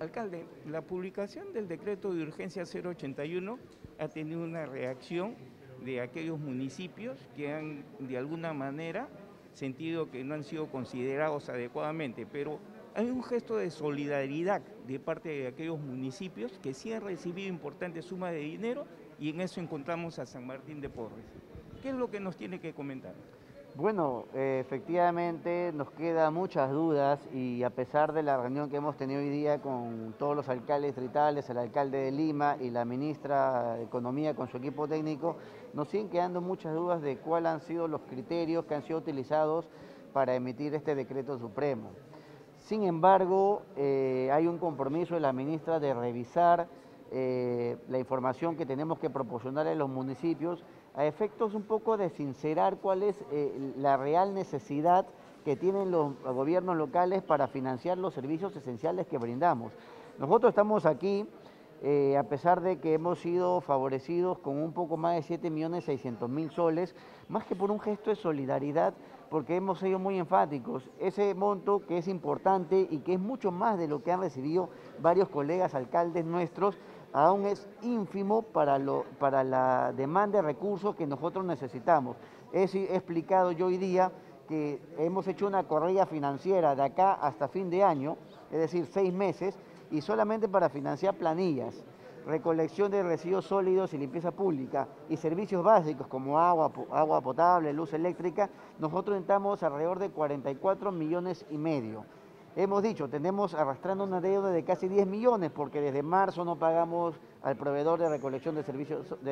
Alcalde, la publicación del decreto de urgencia 081 ha tenido una reacción de aquellos municipios que han, de alguna manera, sentido que no han sido considerados adecuadamente, pero hay un gesto de solidaridad de parte de aquellos municipios que sí han recibido importantes sumas de dinero y en eso encontramos a San Martín de Porres. ¿Qué es lo que nos tiene que comentar? Bueno, efectivamente nos quedan muchas dudas y a pesar de la reunión que hemos tenido hoy día con todos los alcaldes distritales, el alcalde de Lima y la ministra de Economía con su equipo técnico, nos siguen quedando muchas dudas de cuáles han sido los criterios que han sido utilizados para emitir este decreto supremo. Sin embargo, hay un compromiso de la ministra de revisar la información que tenemos que proporcionar a los municipios a efectos un poco de sincerar cuál es la real necesidad que tienen los gobiernos locales para financiar los servicios esenciales que brindamos. Nosotros estamos aquí, a pesar de que hemos sido favorecidos con un poco más de 7.600.000 soles, más que por un gesto de solidaridad, porque hemos sido muy enfáticos. Ese monto que es importante y que es mucho más de lo que han recibido varios colegas alcaldes nuestros, aún es ínfimo para la demanda de recursos que nosotros necesitamos. He explicado yo hoy día que hemos hecho una corrida financiera de acá hasta fin de año, es decir, 6 meses, y solamente para financiar planillas, recolección de residuos sólidos y limpieza pública y servicios básicos como agua potable, luz eléctrica, nosotros entramos alrededor de 44,5 millones. Hemos dicho, tenemos arrastrando una deuda de casi 10 millones porque desde marzo no pagamos al proveedor de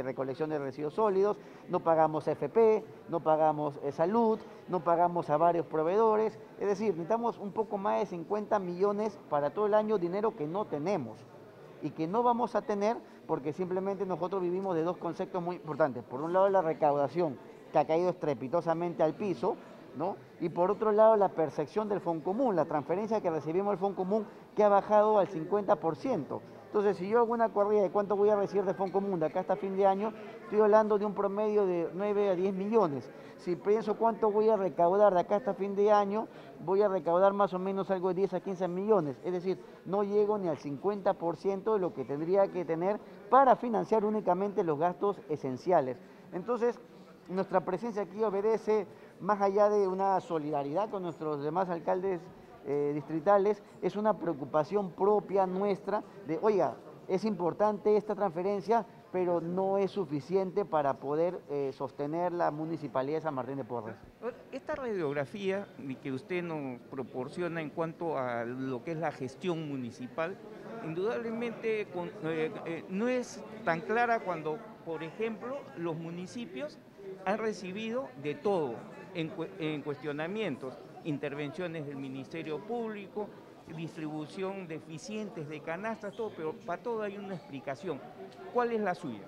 recolección de residuos sólidos, no pagamos FP, no pagamos salud, no pagamos a varios proveedores. Es decir, necesitamos un poco más de 50 millones para todo el año, dinero que no tenemos y que no vamos a tener porque simplemente nosotros vivimos de dos conceptos muy importantes. Por un lado, la recaudación que ha caído estrepitosamente al piso, ¿no? Y por otro lado, la percepción del Foncomún, la transferencia que recibimos del Foncomún, que ha bajado al 50%. Entonces, si yo hago una corrida de cuánto voy a recibir de Foncomún de acá hasta fin de año, estoy hablando de un promedio de 9 a 10 millones. Si pienso cuánto voy a recaudar de acá hasta fin de año, voy a recaudar más o menos algo de 10 a 15 millones. Es decir, no llego ni al 50% de lo que tendría que tener para financiar únicamente los gastos esenciales. Entonces, nuestra presencia aquí obedece, más allá de una solidaridad con nuestros demás alcaldes distritales, es una preocupación propia nuestra de, oiga, es importante esta transferencia, pero no es suficiente para poder sostener la Municipalidad de San Martín de Porres. Esta radiografía que usted nos proporciona en cuanto a lo que es la gestión municipal, indudablemente no es tan clara cuando, por ejemplo, los municipios han recibido de todo en cuestionamientos, intervenciones del Ministerio Público, distribución de eficientes de canastas, todo, pero para todo hay una explicación. ¿Cuál es la suya?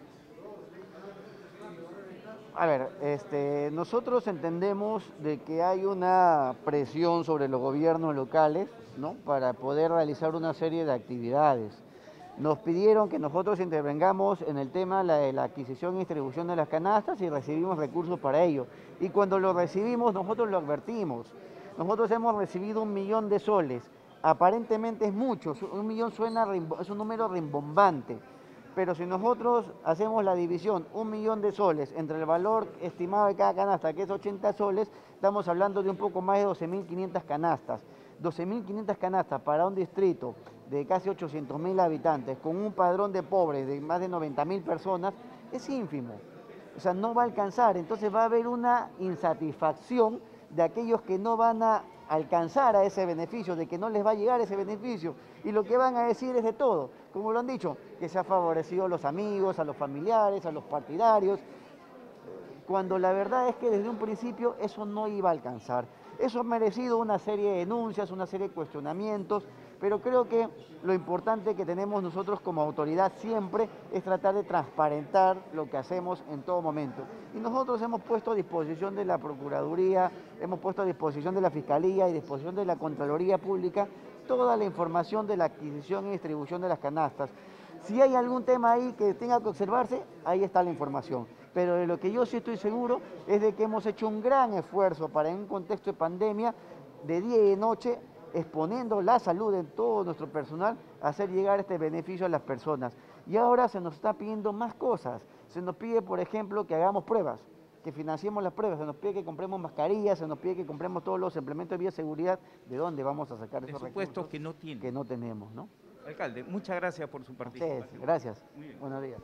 A ver, nosotros entendemos de que hay una presión sobre los gobiernos locales, ¿no?, para poder realizar una serie de actividades. Nos pidieron que nosotros intervengamos en el tema de la adquisición y distribución de las canastas y recibimos recursos para ello. Y cuando lo recibimos, nosotros lo advertimos. Nosotros hemos recibido 1 millón de soles. Aparentemente es mucho, 1 millón suena, es un número rimbombante. Pero si nosotros hacemos la división, 1 millón de soles entre el valor estimado de cada canasta, que es 80 soles, estamos hablando de un poco más de 12.500 canastas. 12.500 canastas para un distrito de casi 800.000 habitantes, con un padrón de pobres de más de 90.000 personas, es ínfimo. O sea, no va a alcanzar. Entonces va a haber una insatisfacción de aquellos que no van a alcanzar a ese beneficio, de que no les va a llegar ese beneficio. Y lo que van a decir es de todo, como lo han dicho, que se ha favorecido a los amigos, a los familiares, a los partidarios, cuando la verdad es que desde un principio eso no iba a alcanzar. Eso ha merecido una serie de denuncias, una serie de cuestionamientos, pero creo que lo importante que tenemos nosotros como autoridad siempre es tratar de transparentar lo que hacemos en todo momento. Y nosotros hemos puesto a disposición de la Procuraduría, hemos puesto a disposición de la Fiscalía y a disposición de la Contraloría Pública toda la información de la adquisición y distribución de las canastas. Si hay algún tema ahí que tenga que observarse, ahí está la información. Pero de lo que yo sí estoy seguro es de que hemos hecho un gran esfuerzo para, en un contexto de pandemia, de día y de noche, exponiendo la salud de todo nuestro personal, hacer llegar este beneficio a las personas. Y ahora se nos está pidiendo más cosas. Se nos pide, por ejemplo, que hagamos pruebas, que financiemos las pruebas, se nos pide que compremos mascarillas, se nos pide que compremos todos los implementos de bioseguridad. ¿De dónde vamos a sacar esos recursos que no tenemos, ¿no? Alcalde, muchas gracias por su participación. Gracias. Buenos días.